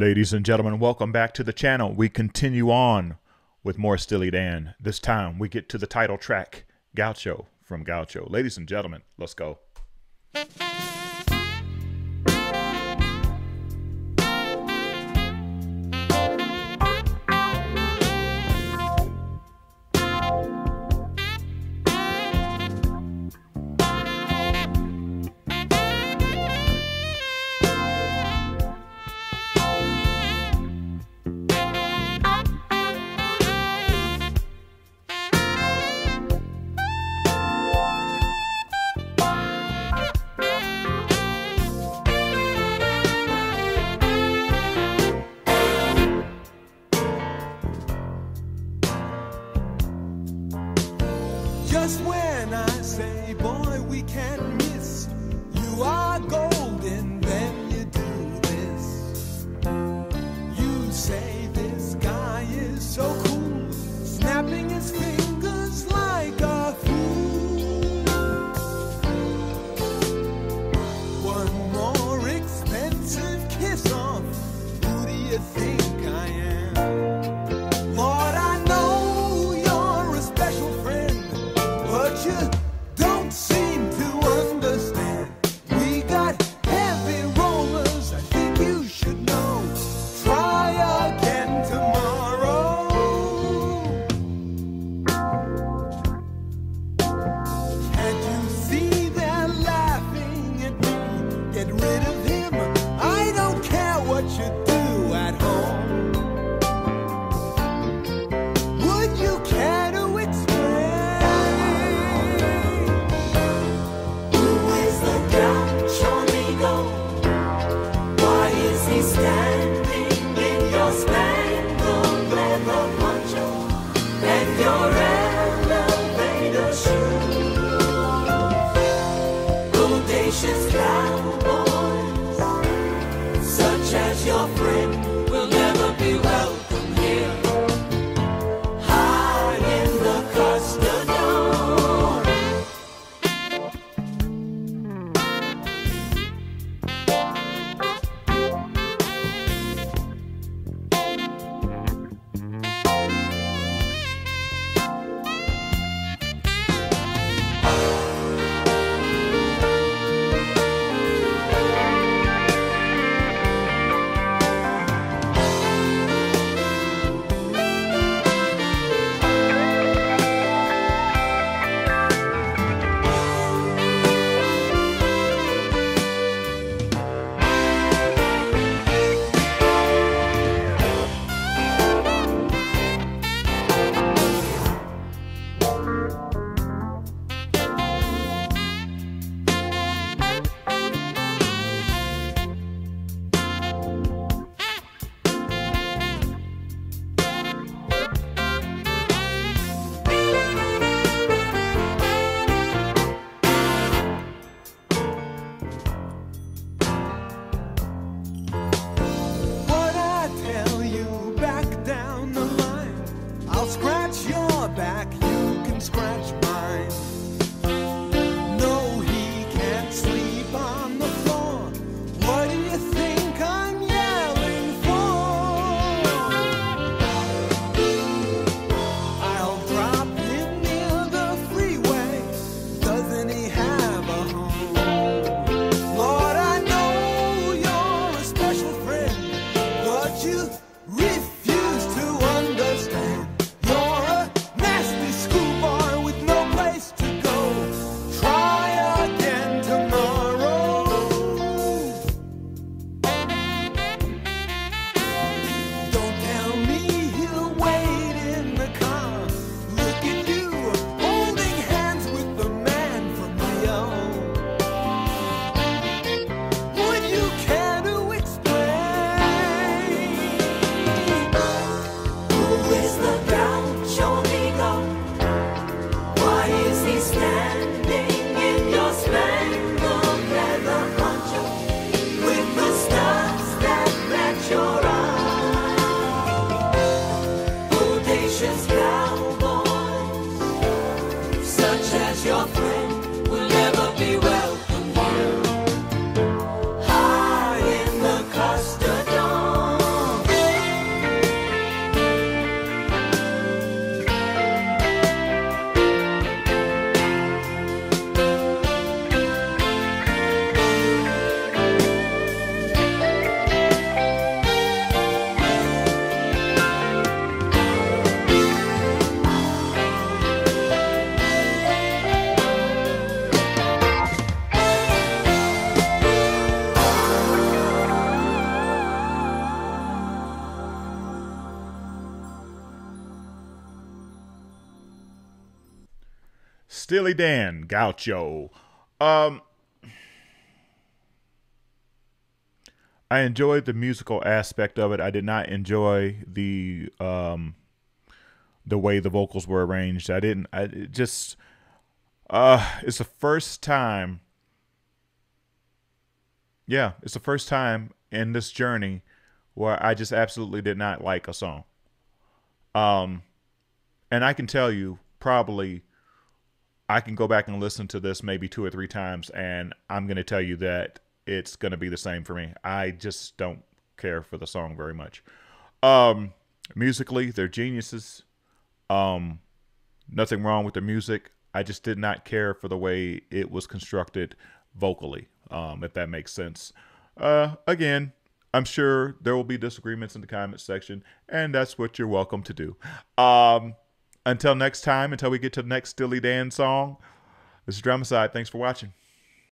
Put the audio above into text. Ladies and gentlemen, welcome back to the channel. We continue on with more Steely Dan. This time we get to the title track, Gaucho from Gaucho. Ladies and gentlemen, let's go. Just when I say, boy, we can't miss, you are golden, then you do this. You say this guy is so cool, snapping his fingers like a fool. One more expensive kiss off, who do you think I am? Steely Dan, Gaucho. I enjoyed the musical aspect of it. I did not enjoy the way the vocals were arranged. It's the first time. Yeah, it's the first time in this journey where I just absolutely did not like a song. And I can tell you, probably, I can go back and listen to this maybe 2 or 3 times, and I'm going to tell you that it's going to be the same for me. I just don't care for the song very much. Musically, they're geniuses. Nothing wrong with the music. I just did not care for the way it was constructed vocally, if that makes sense. Again, I'm sure there will be disagreements in the comment section, and that's what you're welcome to do. Until next time, until we get to the next Steely Dan song, this is Dramaside. Thanks for watching.